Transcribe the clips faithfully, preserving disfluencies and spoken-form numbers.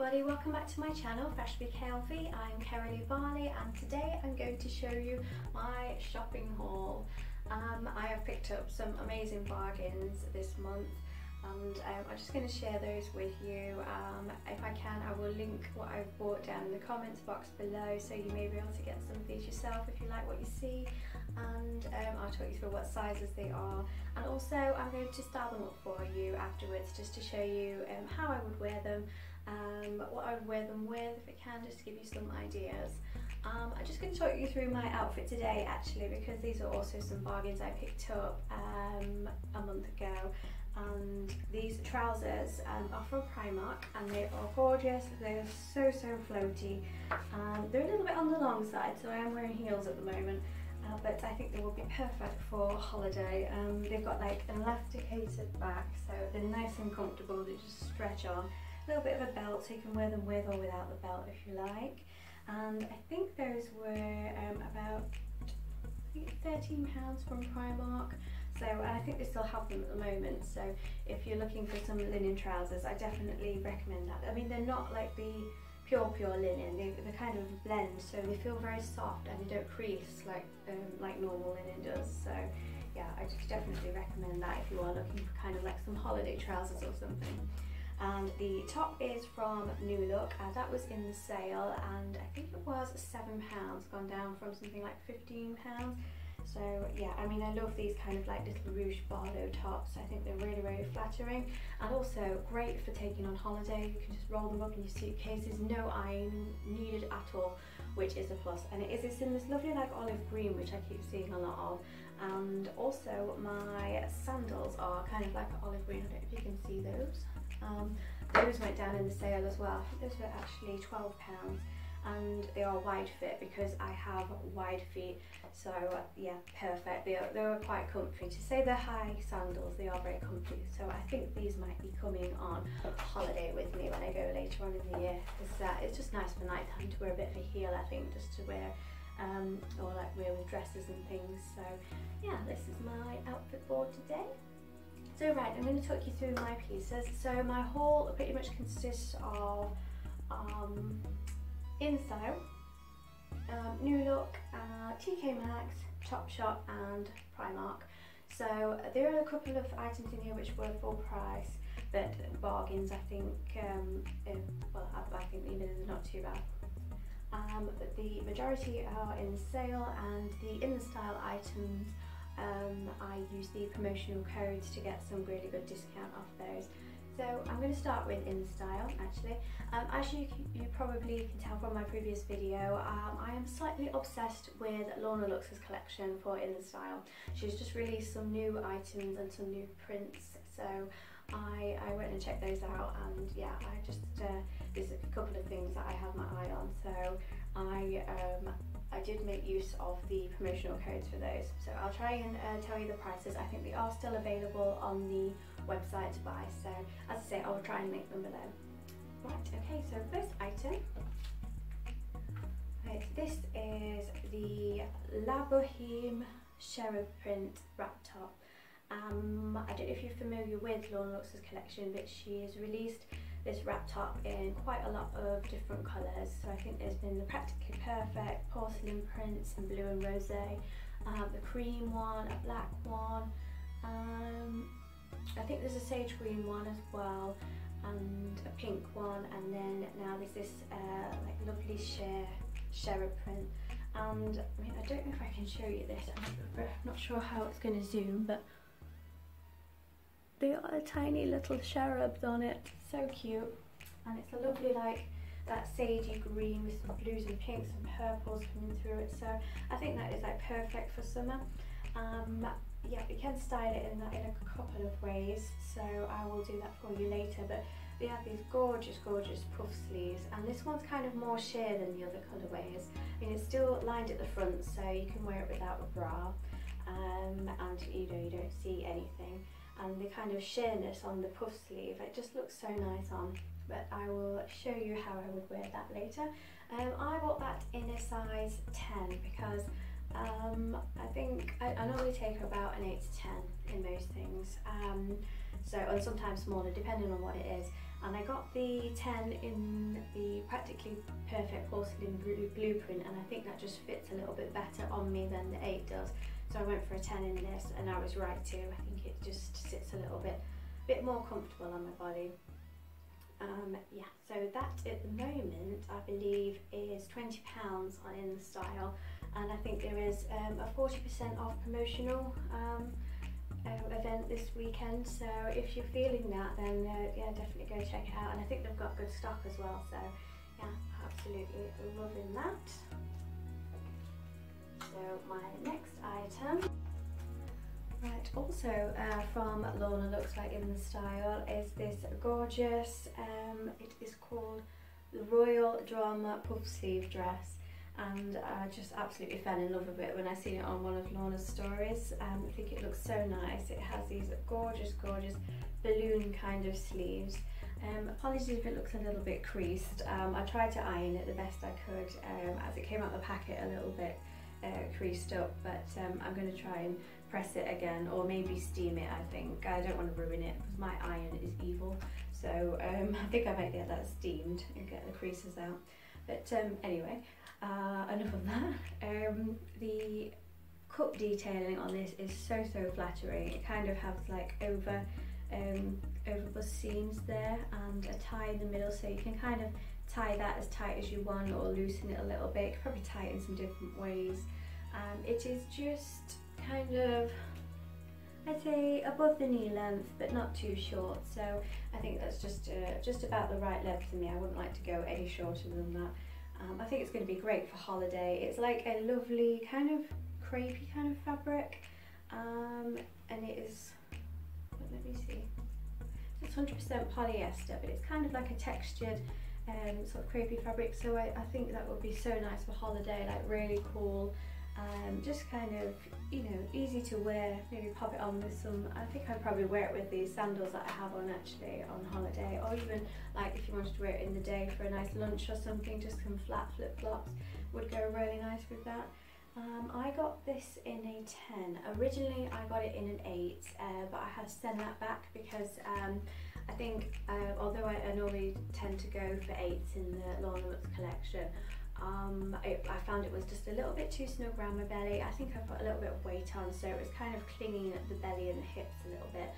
everybody, welcome back to my channel Freshly Healthy. I'm Kerry Barley and today I'm going to show you my shopping haul. Um, I have picked up some amazing bargains this month and um, I'm just going to share those with you. Um, if I can, I will link what I've bought down in the comments box below so you may be able to get some of these yourself if you like what you see, and um, I'll talk you through what sizes they are, and also I'm going to style them up for you afterwards just to show you um, how I would wear them, um, what I would wear them with if it can, just to give you some ideas. Um, I'm just going to talk you through my outfit today actually, because these are also some bargains I picked up um, a month ago. And these trousers um, are from Primark and they are gorgeous. They are so so floaty. Um, they're a little bit on the long side, so I am wearing heels at the moment, uh, but I think they will be perfect for holiday. Um, they've got like an elasticated back, so they're nice and comfortable. They just stretch on. A little bit of a belt, so you can wear them with or without the belt if you like. And I think those were um, about I think thirteen pounds from Primark. So, and I think they still have them at the moment, so if you're looking for some linen trousers, I definitely recommend that. I mean, they're not like the pure pure linen, they, they're kind of blend, so they feel very soft and they don't crease like um, like normal linen does. So yeah, I just definitely recommend that if you are looking for kind of like some holiday trousers or something. And the top is from New Look, and that was in the sale, and I think it was seven pounds, gone down from something like fifteen pounds. So yeah, I mean, I love these kind of like little ruched Barlow tops. I think they're really, really flattering and also great for taking on holiday. You can just roll them up in your suitcases, no iron needed at all, which is a plus. And it is in this lovely like olive green, which I keep seeing a lot of. And also my sandals are kind of like an olive green. I don't know if you can see those. Um, those went down in the sale as well. I think those were actually twelve pounds. And they are wide fit because I have wide feet, so yeah, perfect. They are, they are quite comfy. To say they're high sandals, they are very comfy, so I think these might be coming on holiday with me when I go later on in the year, because uh, it's just nice for nighttime to wear a bit of a heel, I think, just to wear um, or like wear with dresses and things. So yeah, this is my outfit board today. So right, I'm going to talk you through my pieces. So my haul pretty much consists of um, In Style, um, New Look, uh, T K Maxx, Topshop and Primark. So uh, there are a couple of items in here which were full price, but bargains, I think. Um, if, well, I, I think even they're not too bad. Um, but the majority are in the sale, and the In the Style items, um, I use the promotional codes to get some really good discount off those. So I'm going to start with In Style actually. Um, as you, you probably can tell from my previous video, um, I am slightly obsessed with Lorna Luxe's collection for In Style. She's just released some new items and some new prints, so I, I went and checked those out, and yeah, I just uh, there's a couple of things that I have my eye on, so I um, I did make use of the promotional codes for those. So I'll try and uh, tell you the prices. I think they are still available on the website to buy, so as I say, I'll try and make them below. Right, okay, so first item, right, this is the La Boheme Cherub Print Wrap Top. Um, I don't know if you're familiar with Lorna Luxe's collection, but she has released this wrap top in quite a lot of different colours. So I think there's been the Practically Perfect, porcelain prints and blue and rosé, um, the cream one, a black one, um, I think there's a sage green one as well, and a pink one, and then now there's this uh, like lovely sheer cherub print. And I mean, I don't know if I can show you this, I'm not sure how it's going to zoom, but they are tiny little cherubs on it, so cute. And it's a lovely like that sagey green with some blues and pinks and purples coming through it, so I think that is like perfect for summer. Um, yeah, you can style it in, that, in a couple of ways, so I will do that for you later, but they have these gorgeous gorgeous puff sleeves, and this one's kind of more sheer than the other colourways. I mean, it's still lined at the front, so you can wear it without a bra, um, and you know, you don't see anything, and the kind of sheerness on the puff sleeve, it just looks so nice on, but I will show you how I would wear that later. Um, I bought that in a size ten because Um, I think I, I normally take about an eight to ten in most things, um, so, and sometimes smaller depending on what it is, and I got the ten in the Practically Perfect Porcelain Blueprint, and I think that just fits a little bit better on me than the eight does. So I went for a ten in this, and I was right too. I think it just sits a little bit, bit more comfortable on my body. Um, yeah, so that at the moment I believe is twenty pounds on In the Style, and I think there is um, a forty percent off promotional um, uh, event this weekend, so if you're feeling that, then uh, yeah, definitely go check it out. And I think they've got good stock as well, so yeah, absolutely loving that. So my next item, right, also uh, from Lorna Luxe, like In the Style, is this gorgeous, um, it is called the Royal Drama Puff Sleeve Dress, and I just absolutely fell in love with it when I seen it on one of Lorna's stories. um, I think it looks so nice. It has these gorgeous, gorgeous balloon kind of sleeves. Um, apologies if it looks a little bit creased. um, I tried to iron it the best I could, um, as it came out of the packet a little bit Uh, creased up, but um, I'm going to try and press it again, or maybe steam it. I think I don't want to ruin it because my iron is evil, so um, I think I might get that steamed and get the creases out, but um, anyway, uh, enough of that. Um, the cup detailing on this is so so flattering. It kind of has like over um, over bust seams there, and a tie in the middle, so you can kind of tie that as tight as you want or loosen it a little bit. You can probably tie it in some different ways. Um, it is just kind of, I'd say, above the knee length, but not too short. So I think that's just uh, just about the right length for me. I wouldn't like to go any shorter than that. Um, I think it's going to be great for holiday. It's like a lovely kind of crepey kind of fabric, um, and it is. Let me see. It's one hundred percent polyester, but it's kind of like a textured. Um, sort of crepey fabric, so I, I think that would be so nice for holiday, like really cool, um, just kind of, you know, easy to wear. Maybe pop it on with some, I think I'd probably wear it with these sandals that I have on actually on holiday, or even like if you wanted to wear it in the day for a nice lunch or something, just some flat flip-flops would go really nice with that. Um, I got this in a ten. Originally I got it in an eight, uh, but I had to send that back because um, I think, uh, although I, I normally tend to go for eights in the Lorna Luxe collection, um, I, I found it was just a little bit too snug around my belly. I think I put a little bit of weight on, so it was kind of clinging at the belly and the hips a little bit.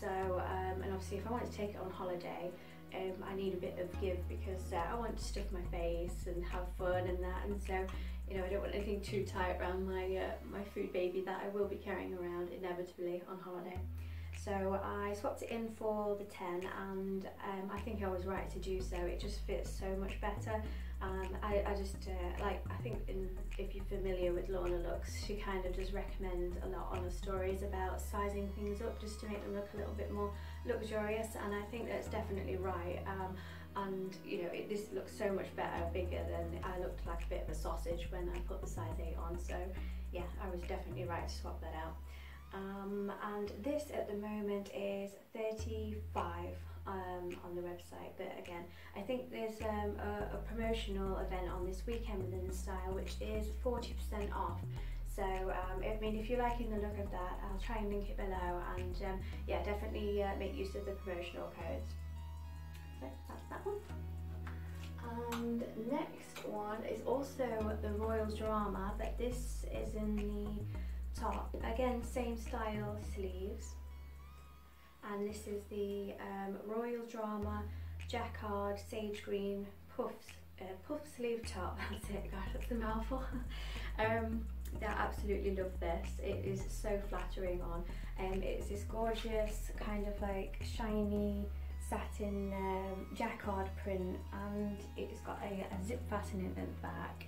So, um, and obviously if I wanted to take it on holiday, um, I need a bit of give because uh, I want to stuff my face and have fun and that, and so, you know, I don't want anything too tight around my, uh, my food baby that I will be carrying around inevitably on holiday. So I swapped it in for the ten, and um, I think I was right to do so. It just fits so much better. Um, I, I just uh, like, I think in, if you're familiar with Lorna Luxe, she kind of does recommend a lot on her stories about sizing things up just to make them look a little bit more luxurious, and I think that's definitely right. Um, and you know, it, this looks so much better, bigger than I looked like a bit of a sausage when I put the size eight on. So yeah, I was definitely right to swap that out. Um, and this at the moment is thirty-five um, on the website, but again, I think there's um, a, a promotional event on this weekend within the style, which is forty percent off. So um, I mean, if you're liking the look of that, I'll try and link it below, and um, yeah, definitely uh, make use of the promotional codes. So that's that one. And next one is also the Royal Drama, but this is in the top. Again, same style sleeves, and this is the um, Royal Drama Jacquard Sage Green Puffs, uh, Puff Sleeve Top, that's it, God, that's a mouthful. um, I absolutely love this. It is so flattering on, and um, it's this gorgeous kind of like shiny satin um, jacquard print, and it's got a, a zip fastening at the back.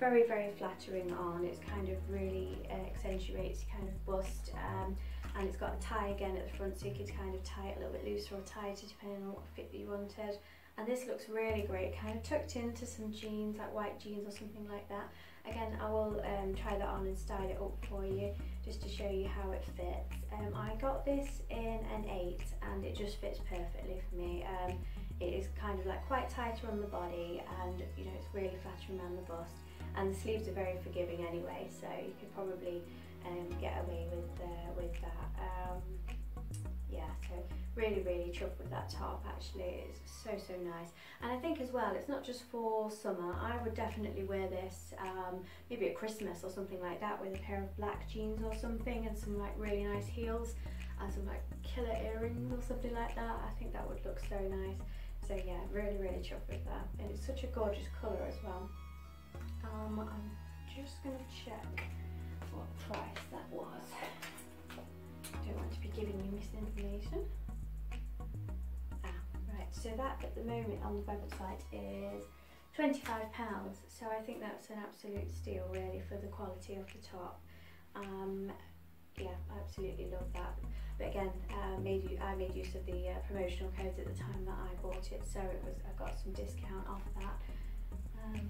Very very flattering on. It's kind of really uh, accentuates your kind of bust, um, and it's got a tie again at the front, so you could kind of tie it a little bit looser or tighter depending on what fit that you wanted. And this looks really great, kind of tucked into some jeans, like white jeans or something like that. Again, I will um, try that on and style it up for you just to show you how it fits. Um, I got this in an eight, and it just fits perfectly for me. Um, it is kind of like quite tighter on the body, and you know, it's really flattering around the bust. And the sleeves are very forgiving anyway, so you could probably um, get away with uh, with that. Um, yeah, so really, really chuffed with that top actually. It's so, so nice. And I think as well, it's not just for summer. I would definitely wear this um, maybe at Christmas or something like that with a pair of black jeans or something and some like really nice heels and some like killer earrings or something like that. I think that would look so nice. So yeah, really, really chuffed with that. And it's such a gorgeous colour as well. Um, I'm just going to check what price that was. I don't want to be giving you misinformation. Ah, right, so that at the moment on the website is twenty-five pounds. So I think that's an absolute steal really for the quality of the top. Um, yeah, I absolutely love that. But again, uh, made I made use of the uh, promotional codes at the time that I bought it, so it was I got some discount off that. Um,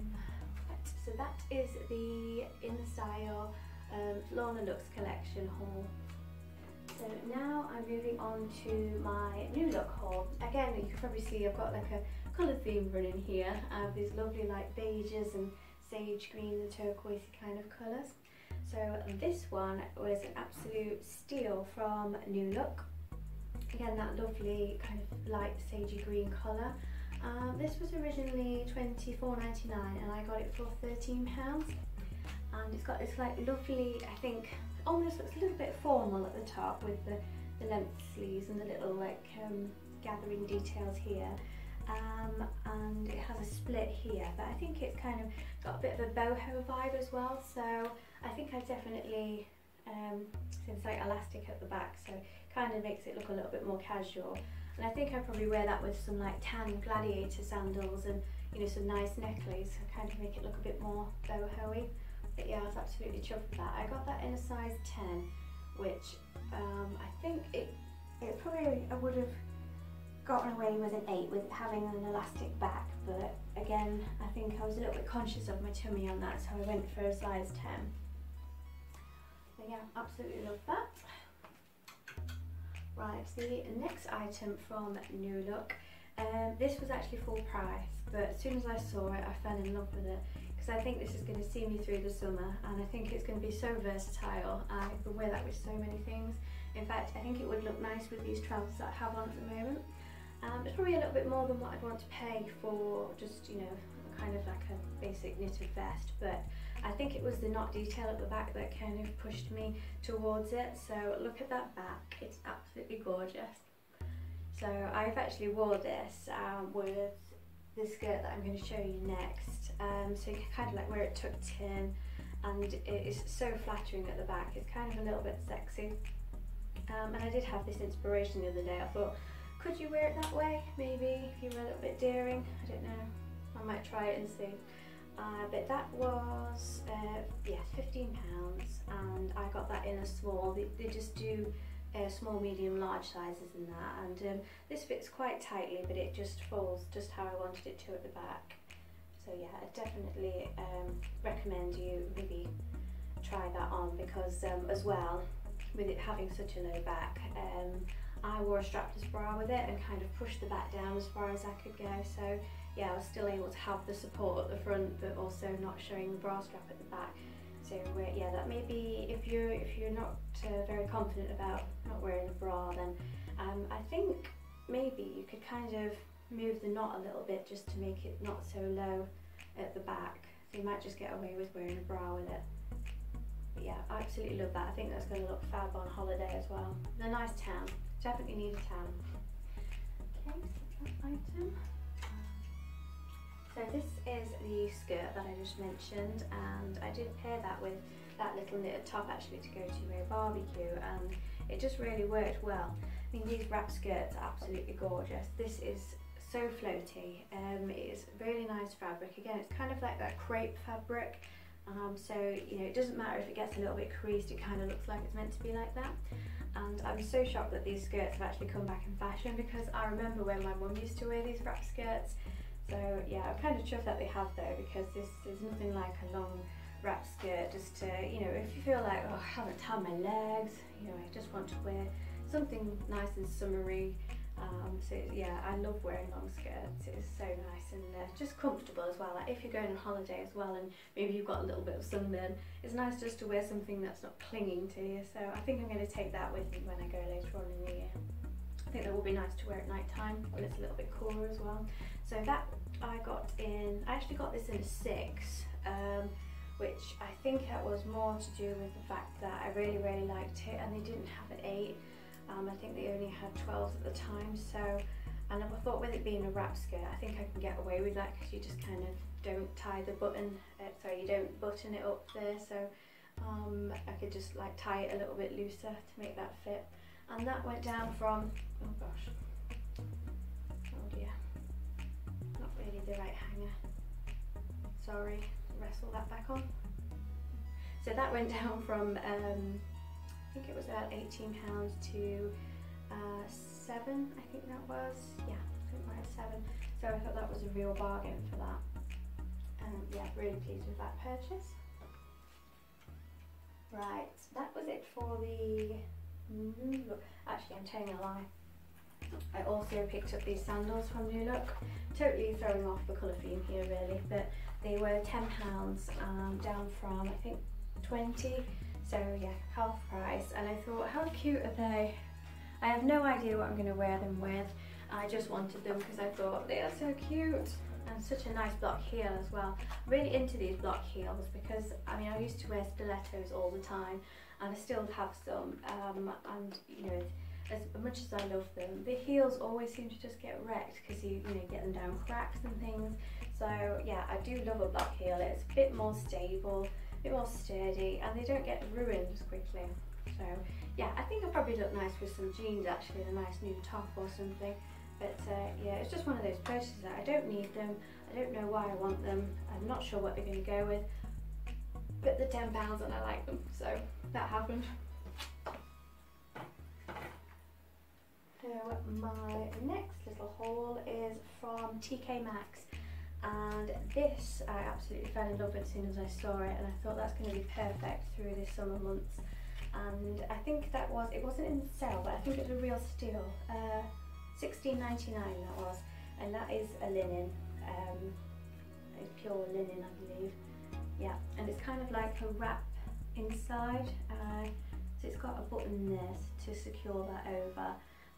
right, so that is the In the Style um, Lorna Luxe collection haul. So now I'm moving on to my New Look haul. Again, you can probably see I've got like a colour theme running here. I have these lovely like beiges and sage greens and turquoise kind of colours. So this one was an absolute steal from New Look. Again, that lovely kind of light sagey green colour. Um, this was originally twenty-four ninety-nine and I got it for thirteen pounds. And it's got this like lovely, I think, almost looks a little bit formal at the top with the, the length sleeves and the little like um, gathering details here. Um, and it has a split here, but I think it's kind of got a bit of a boho vibe as well. So I think I definitely, um, since like elastic at the back, so kind of makes it look a little bit more casual. And I think I probably wear that with some like tan gladiator sandals and, you know, some nice necklaces, so kind of make it look a bit more boho-y. But yeah, I was absolutely chuffed with that. I got that in a size ten, which um, I think it, it probably I would have gotten away with an eight with having an elastic back, but again, I think I was a little bit conscious of my tummy on that, so I went for a size ten. But yeah, absolutely love that. Right, the next item from New Look, um, this was actually full price, but as soon as I saw it, I fell in love with it. Because I think this is going to see me through the summer and I think it's going to be so versatile. I can wear that with so many things. In fact, I think it would look nice with these trousers that I have on at the moment. Um, it's probably a little bit more than what I'd want to pay for just, you know, kind of like a basic knitted vest, but I think it was the knot detail at the back that kind of pushed me towards it. So look at that back, it's absolutely gorgeous. So I've actually wore this um, with the skirt that I'm going to show you next, um, so you can kind of like wear it tucked in, and it is so flattering at the back. It's kind of a little bit sexy, um, and I did have this inspiration the other day. I thought, could you wear it that way? Maybe if you were a little bit daring, I don't know, I might try it and see. Uh, but that was uh, yeah, fifteen pounds, and I got that in a small. They, they just do Uh, small, medium, large sizes in that, and um, this fits quite tightly, but it just folds just how I wanted it to at the back. So yeah, I definitely um, recommend you maybe try that on, because um, as well, with it having such a low back, um, I wore a strapless bra with it and kind of pushed the back down as far as I could go. So yeah, I was still able to have the support at the front, but also not showing the bra strap at the back. So uh, yeah, that may be, if you're, if you're not uh, very confident about not wearing a bra, then um, I think maybe you could kind of move the knot a little bit just to make it not so low at the back. So you might just get away with wearing a bra with it. But yeah, I absolutely love that. I think that's going to look fab on holiday as well. And a nice tan. Definitely need a tan. Okay, so that item. So this is the skirt that I just mentioned, and I did pair that with that little knitted top actually to go to a barbecue, and it just really worked well. I mean, these wrap skirts are absolutely gorgeous. This is so floaty. Um, it is really nice fabric. Again, it's kind of like that crepe fabric, um, so you know, it doesn't matter if it gets a little bit creased, it kind of looks like it's meant to be like that. And I'm so shocked that these skirts have actually come back in fashion, because I remember when my mum used to wear these wrap skirts. So yeah, I'm kind of chuffed that they have though, because this is nothing like a long wrap skirt. Just to, you know, if you feel like, oh, I haven't tied my legs, you know, I just want to wear something nice and summery. Um, so yeah, I love wearing long skirts. It's so nice and uh, just comfortable as well. Like if you're going on holiday as well, and maybe you've got a little bit of sunburn, it's nice just to wear something that's not clinging to you. So I think I'm going to take that with me when I go later on in the year. I think they're will be nice to wear at night time when it's a little bit cooler as well. So that I got in, I actually got this in a six, um, which I think it was more to do with the fact that I really, really liked it, and they didn't have an eight. Um, I think they only had twelves at the time, so, and I thought with it being a wrap skirt, I think I can get away with that because you just kind of don't tie the button, uh, sorry, you don't button it up there, so um, I could just like tie it a little bit looser to make that fit. And that went down from, oh gosh, oh dear, not really the right hanger, sorry, wrestle that back on. So that went down from, um, I think it was about eighteen pounds to uh, seven, I think that was, yeah, I think right, seven. So I thought that was a real bargain for that. Um, yeah, really pleased with that purchase. Right, that was it for the New Look. Actually, I'm telling a lie. I also picked up these sandals from New Look. Totally throwing off the colour theme here, really, but they were ten pounds, um, down from, I think, twenty. So yeah, half price, and I thought, how cute are they? I have no idea what I'm going to wear them with. I just wanted them because I thought they are so cute, and such a nice block heel as well. Really into these block heels because I mean I used to wear stilettos all the time, and I still have some. Um, and you know, as much as I love them, the heels always seem to just get wrecked because you you know get them down cracks and things. So yeah, I do love a block heel. It's a bit more stable, a bit more sturdy, and they don't get ruined as quickly. So yeah, I think I'll probably look nice with some jeans actually, and a nice new top or something. But uh, yeah, it's just one of those purchases that I don't need them, I don't know why I want them, I'm not sure what they're going to go with, but they're ten pounds and I like them, so that happened. So my next little haul is from T K Maxx. And this, I absolutely fell in love with as soon as I saw it, and I thought that's going to be perfect through the summer months. And I think that was, it wasn't in sale, but I think it was a real steal. Uh, sixteen ninety-nine that was, and that is a linen, um, a pure linen I believe. Yeah, and it's kind of like a wrap inside, uh, so it's got a button there to secure that over,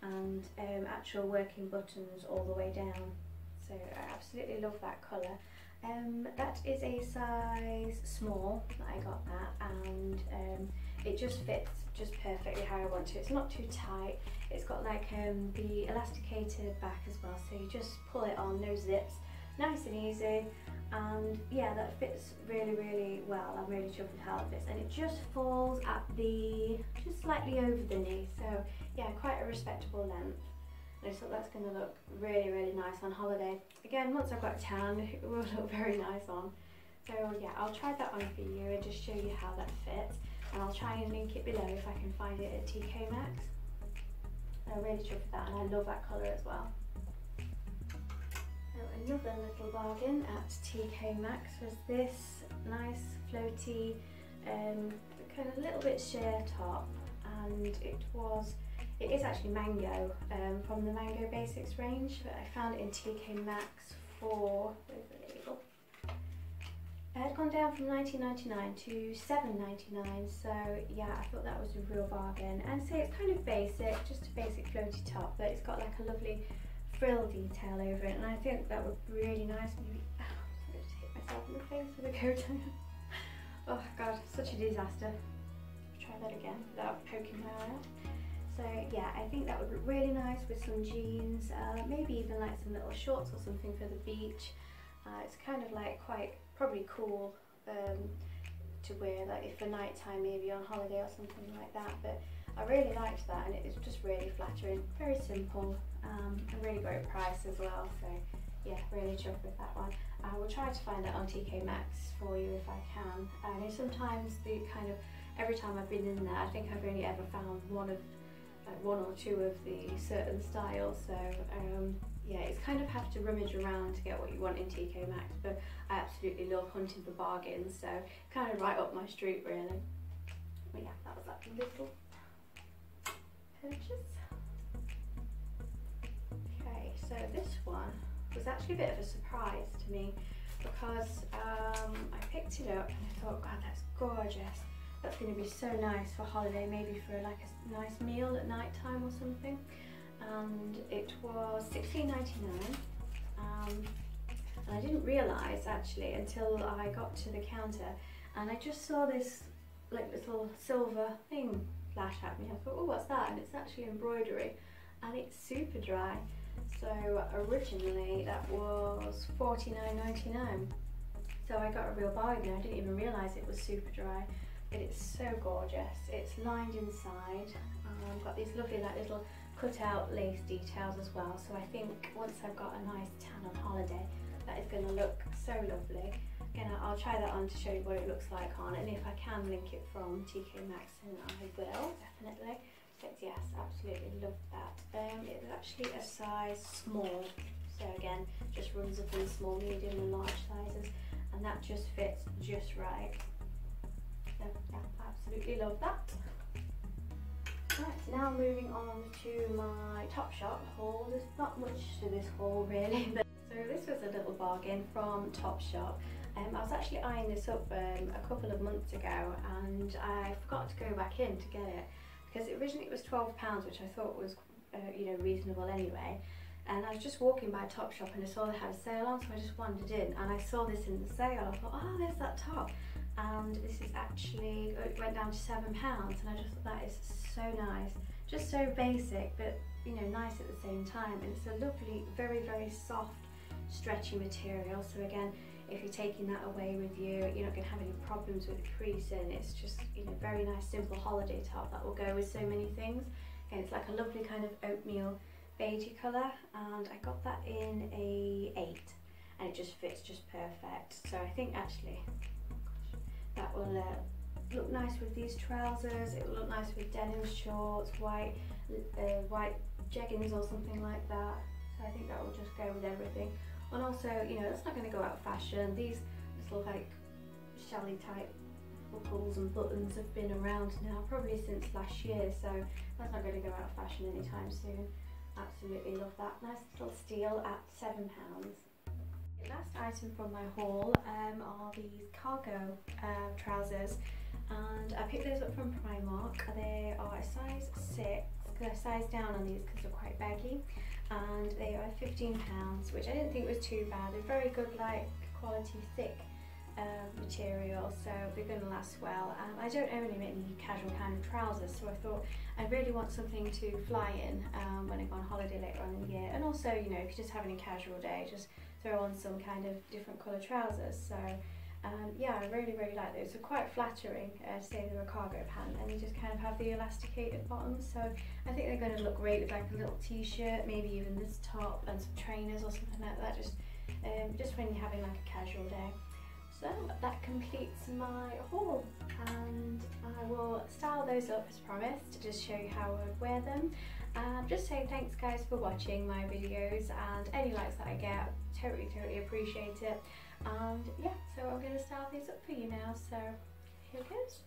and um, actual working buttons all the way down. So I absolutely love that colour. Um, that is a size small that I got that, and um, it just fits just perfectly how I want to. It's not too tight. It's got like um, the elasticated back as well, so you just pull it on, no zips, nice and easy. And yeah, that fits really, really well. I'm really chuffed with how it fits, and it just falls at the, just slightly over the knee. So yeah, quite a respectable length. I thought that's going to look really, really nice on holiday. Again, once I've got tan, it will look very nice on. So yeah, I'll try that on for you and just show you how that fits. And I'll try and link it below if I can find it at T K Maxx. I'm really chuffed with that, and I love that colour as well. So another little bargain at T K Maxx was this nice floaty, um, kind of little bit sheer top, and it was. It is actually Mango, um, from the Mango Basics range, but I found it in T K Maxx for, where's the label? It had gone down from nineteen ninety-nine to seven ninety-nine, so yeah, I thought that was a real bargain. And so it's kind of basic, just a basic floaty top, but it's got like a lovely frill detail over it, and I think that would be really nice. Maybe, oh, I'm going to hit myself in the face with a coat hanger. Oh god, such a disaster. I'll try that again without poking my eye out. So yeah, I think that would look really nice with some jeans, uh, maybe even like some little shorts or something for the beach. Uh, it's kind of like quite probably cool um, to wear, like if for night time, maybe on holiday or something like that. But I really liked that, and it was just really flattering, very simple, um, a really great price as well. So yeah, really chuffed with that one. I will try to find that on T K Maxx for you if I can. I know sometimes the kind of every time I've been in there, I think I've only ever found one of. Like one or two of the certain styles, so um, yeah, it's kind of have to rummage around to get what you want in T K Maxx, but I absolutely love hunting for bargains, so kind of right up my street really. But yeah, that was that little purchase. Okay, so this one was actually a bit of a surprise to me because um, I picked it up and I thought, God, that's gorgeous. That's going to be so nice for holiday, maybe for like a nice meal at night time or something. and it was sixteen ninety-nine. Um, and I didn't realise actually until I got to the counter and I just saw this like little silver thing flash at me. I thought, oh, what's that? And it's actually embroidery and it's super dry. So originally that was forty-nine ninety-nine. So I got a real bargain. I didn't even realise it was super dry, but it's so gorgeous. It's lined inside. Um, got these lovely like little cut-out lace details as well. So I think once I've got a nice tan on holiday, that is going to look so lovely. Again, I'll try that on to show you what it looks like on, and if I can link it from T K Maxx, then I will definitely. But yes, absolutely love that. Um, it was actually a size small. So again, just runs up in small, medium, and large sizes, and that just fits just right. So yeah, absolutely love that. Right, so now moving on to my Topshop haul. There's not much to this haul really, but so this was a little bargain from Topshop. Um, I was actually eyeing this up um, a couple of months ago, and I forgot to go back in to get it because originally it was twelve pounds, which I thought was uh, you know, reasonable anyway. And I was just walking by Topshop and I saw they had a sale on, so I just wandered in and I saw this in the sale. I thought, oh, there's that top. And this is actually, it went down to seven pounds, and I just thought that is so nice. Just so basic, but you know, nice at the same time. And it's a lovely, very, very soft, stretchy material. So again, if you're taking that away with you, you're not going to have any problems with creasing. It's just, you know, very nice, simple holiday top that will go with so many things. And it's like a lovely kind of oatmeal beigey colour, and I got that in a eight, and it just fits just perfect. So I think actually that will uh, look nice with these trousers. It will look nice with denim shorts, white uh, white jeggings or something like that. So I think that will just go with everything. And also, you know, that's not going to go out of fashion. These little like shelly type buckles and buttons have been around now probably since last year, so that's not going to go out of fashion anytime soon. Absolutely love that. Nice little steal at seven pounds. The last item from my haul um, are these cargo uh, trousers, and I picked those up from Primark. They are a size six, because I sized down on these because they're quite baggy, and they are fifteen pounds, which I didn't think was too bad. They're very good, like quality thick uh, material, so they're going to last well. Um, I don't own any casual kind of trousers, so I thought I really want something to fly in um, when I go on holiday later on in the year. And also, you know, if you're just having a casual day, just throw on some kind of different colour trousers. So um, yeah, I really, really like those. They're quite flattering uh, to say they're a cargo pant, and they just kind of have the elasticated bottoms. So I think they're going to look great with like a little t-shirt, maybe even this top and some trainers or something like that, just, um, just when you're having like a casual day. So that completes my haul, and I will style those up as promised to just show you how I would wear them. Um, just saying thanks guys for watching my videos, and any likes that I get, I totally totally appreciate it. And yeah, so I'm going to style these up for you now, so here goes.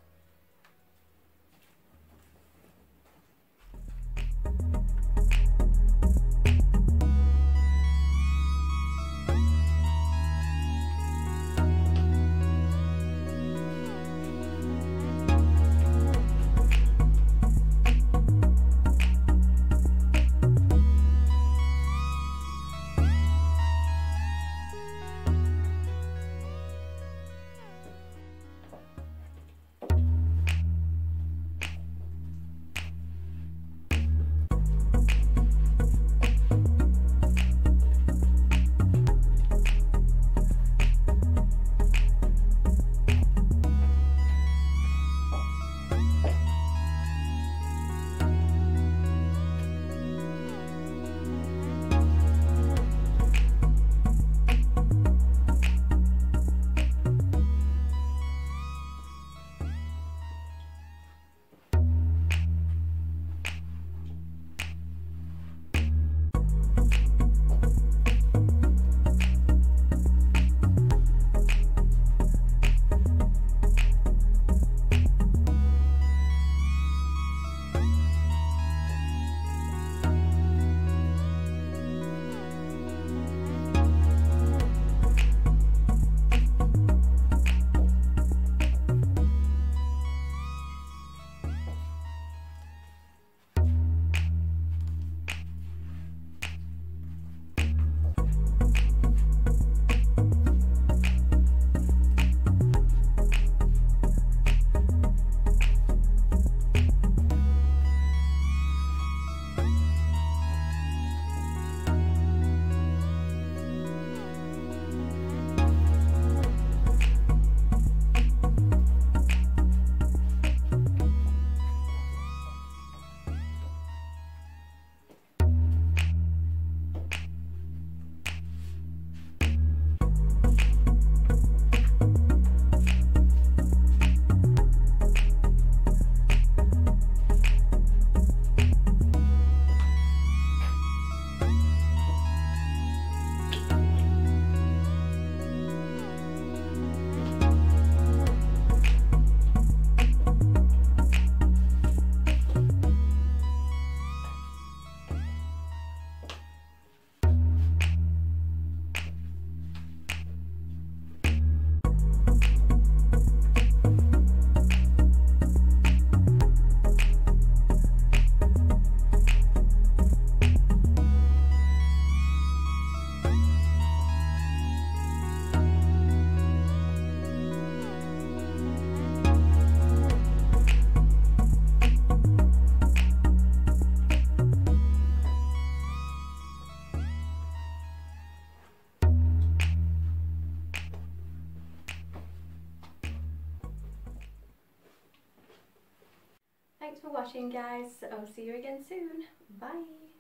Thanks for watching, guys. I'll see you again soon. Bye.